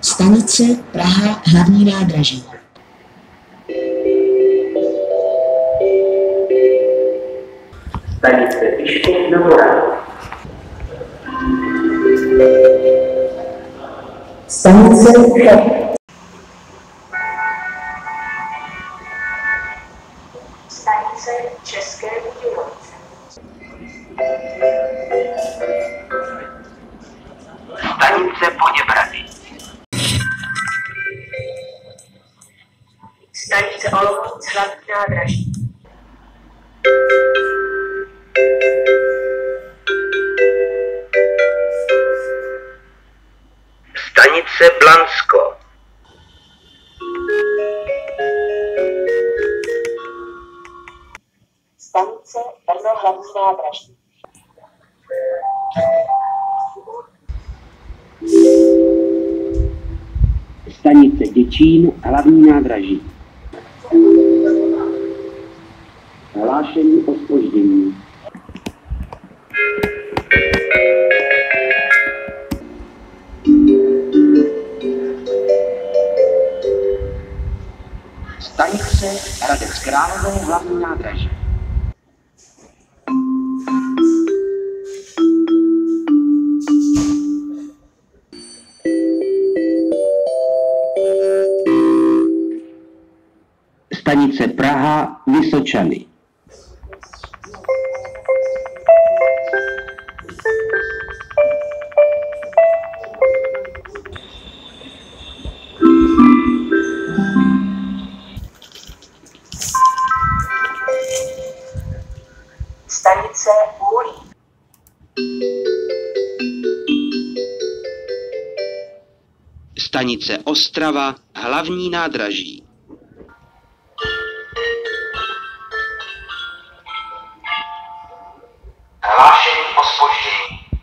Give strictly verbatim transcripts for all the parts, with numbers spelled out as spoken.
Stanice Praha hlavní nádraží. Stanice Vyškov Novorá. Stanice Cheb. Stanice České Budějovice. Stanice Poděbrady. Stanice Olomouc hlavní nádraží. Stanice Blansko. Stanice Brno hlavní nádraží. Stanice Děčín hlavní nádraží. Hlášení o zpoždění. Stanice Hradec Králové hlavní nádraží. Stanice Praha Vysočany. Stanice Hulín. Stanice Ostrava hlavní nádraží. Hlášení o zpoždění.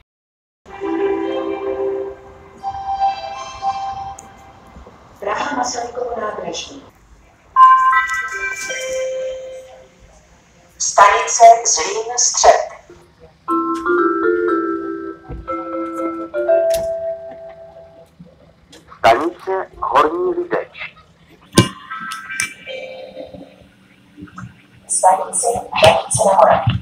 Praha Masarykovo nádraží. Stanice Zlín střed. Stanice Horní Lideč. Stanice Hradec Králové.